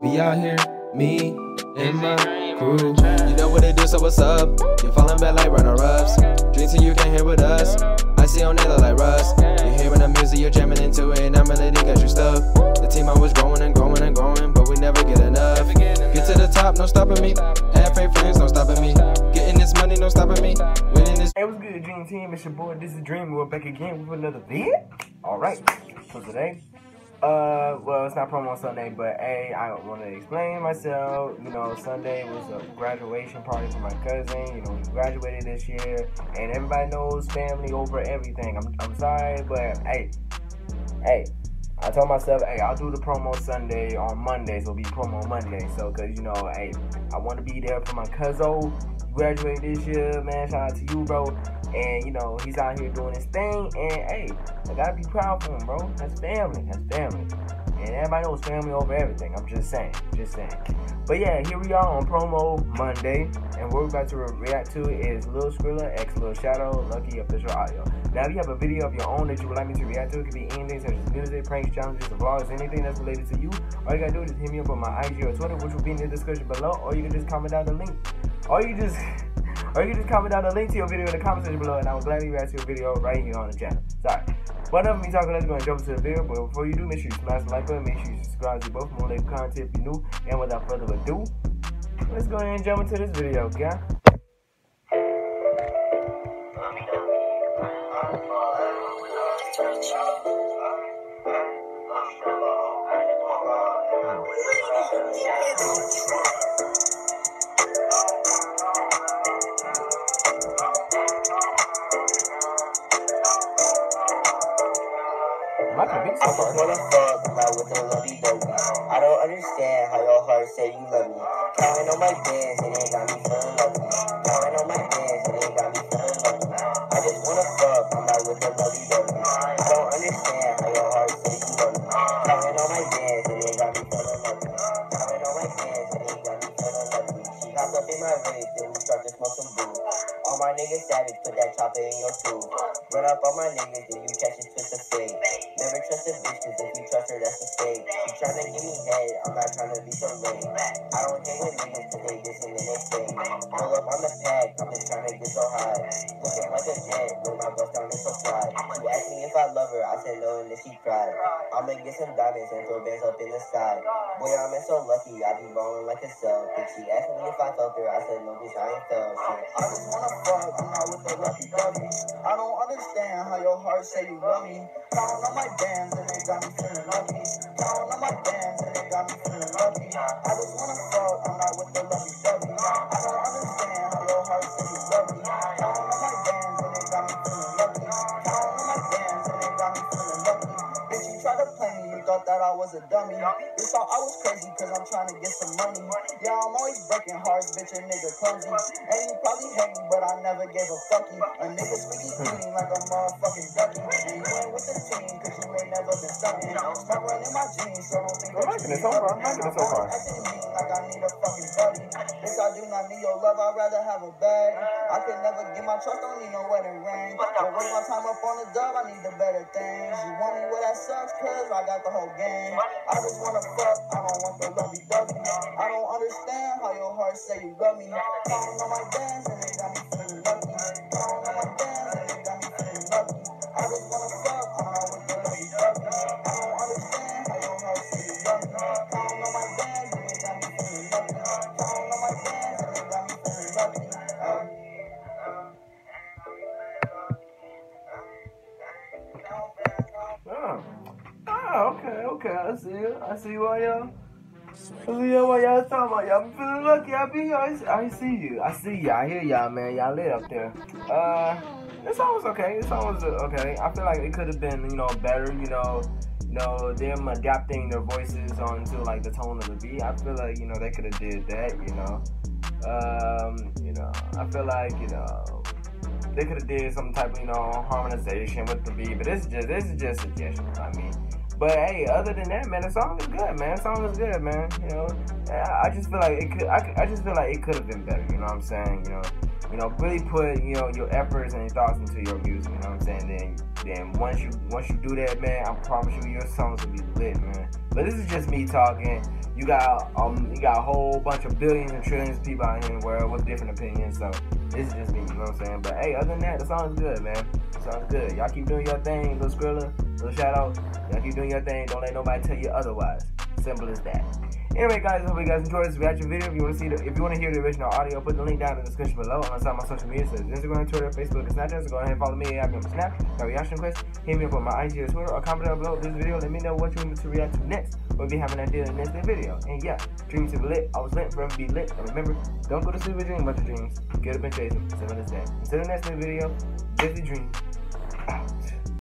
We out here, me and my crew. You know what it do, so what's up? You're falling back like runner-ups. Drinking, you can't hear with us. I see on it like rust. You're hearing the music, you're jamming into it. I'm really got you stuck. The team always growing and growing and growing, but we never get enough. Get to the top, no stopping me. Have faith, friends, no stopping me. Getting this money, no stopping me. Winning this. Hey, what's good, Dream Team? It's your boy, this is Dream. We're back again with another vid. All right, so today. Well, it's not promo Sunday, but hey, I want to explain myself. You know, Sunday was a graduation party for my cousin. You know, he graduated this year, and everybody knows family over everything. I'm sorry, but hey, I told myself, hey, I'll do the promo Sunday on Monday, so it'll be promo Monday. So, cause you know, hey, I want to be there for my cousin. Graduated this year, man. Shout out to you, bro. And you know, he's out here doing his thing, and hey, I gotta be proud for him, bro. That's family, that's family. And everybody knows family over everything. I'm just saying, just saying. But yeah, here we are on promo Monday, and what we're about to react to is Lil Skrilla x Lil Shadow, Lucky official audio. Now, if you have a video of your own that you would like me to react to, it could be anything such as music, pranks, challenges, vlogs, anything that's related to you. All you gotta do is hit me up on my IG or Twitter, which will be in the description below, or you can just comment down the link. Or you can just comment down the link to your video in the comment section below, and I will gladly react to your video right here on the channel. Sorry. Whatever me talking, let's go and jump into the video. But before you do, make sure you smash the like button, make sure you subscribe to both more live content if you're new. And without further ado, let's go ahead and jump into this video, okay? I'm a motherfucker, but with no lovey dovey. I don't understand how your heart say you love me. Counting on my bands, it ain't got me feeling lovely. Counting on my bands, it ain't got me feeling lovely. I just wanna fuck, I'm not with no lovey dovey. I don't understand how your heart say you love me. Counting on my bands, it ain't got me feeling lovely. Counting on my bands, it ain't got me feeling lovely. She hopped up in my ribs, then we started to smoke some boo. All my niggas savage, put that chopper in your tube. Run up on my niggas, then you catch this twist of fate. Never trust a bitch, cause if you trust her, that's a fake. You tryna give me head, I'm not tryna be so late. I don't care what niggas, cause they just in the next day. Roll up on the pack, I'm just tryna get so high. Looking like a jet, with my bust down in so fly. You asked me if I love her, I said no, and then she cried. I'ma get some diamonds and throw bands up in the sky. Boy, I'm so lucky, I be ballin' like a sub. But she asked me if I felt her, I said no, bitch, I ain't felt shit. I just wanna fuck, I'm not with the lucky dovey. I don't understand how your heart say you love me. Count on my bands and they got me feeling lucky. Count on my bands and they got me feeling lucky. I just wanna fuck, I'm not with the lovey dovey. I don't understand how your heart say you love me. Count on my bands and they got me feeling lucky. Count on my bands and they got me feeling lucky. Bitch, you tried to play me, you thought that I was a dummy. You thought I was crazy cause I'm trying to get some money. Yeah, I'm always breaking hearts, bitch, a nigga clumsy. And you probably hate me, but I never gave a fucking. A nigga squeaky clean like a motherfucking ducky. And you ain't with the team cause you ain't never been sucking. Stop running my jeans, so don't think I'm liking it so far. I'm liking it so far. I'm acting mean like I need a fucking buddy. Bitch, I do not need your love, I'd rather have a bag. I could never get my trust, don't need no wedding ring. But waste my time up on the dub, I need the better things. You want me where that sucks, cause I got the whole game. I just wanna fuck, I don't want the lovey dovey. I don't understand how your heart say you love me. Counting on my bands and they got me feeling lucky. Counting on my bands and they got me feeling lucky. I just wanna fuck, I'm not with the lovey dovey. I don't understand how your heart say you love me. Counting on my bands and they got me feeling lucky. Counting on my bands and they got me feeling lucky. Okay, I see you. I see why y'all. I see what y'all talking about. Y'all be feeling lucky. I see you. I see y'all. I hear y'all, man. Y'all lit up there. This song was okay. This song was okay. I feel like it could have been, you know, better. You know, them adapting their voices onto like the tone of the beat. I feel like, you know, they could have did that. You know, I feel like, you know, they could have did some type of, you know, harmonization with the beat. But this is just suggestions. I mean. But hey, other than that, man, the song is good, man. The song is good, man. You know, I just feel like it could. I just feel like it could have been better. You know what I'm saying? You know, really put, you know, your efforts and your thoughts into your music. You know what I'm saying? Then once you do that, man, I promise you, your songs will be lit, man. But this is just me talking. You got a whole bunch of billions and trillions of people out here in the world with different opinions, so it's just me, you know what I'm saying? But hey, other than that, the song's good, man. The song's good. Y'all keep doing your thing, Lil Skrilla, Lil Shadow. Y'all keep doing your thing. Don't let nobody tell you otherwise. Simple as that. Anyway, guys, hope you guys enjoyed this reaction video. If you want to see if you want to hear the original audio, put the link down in the description below. And on my social media, says Instagram, Twitter, Facebook, and Snapchat. So go ahead and follow me. I'm on Snap. Got reaction requests. Hit me up on my IG or Twitter, or comment down below this video. Let me know what you want me to react to next. We'll be having an idea in the next video. And yeah, dreams to be lit. I was lit, forever be lit. And remember, don't go to sleep with dreams about your dreams. Get up and chase them. Until the next video, busy dreams. Out.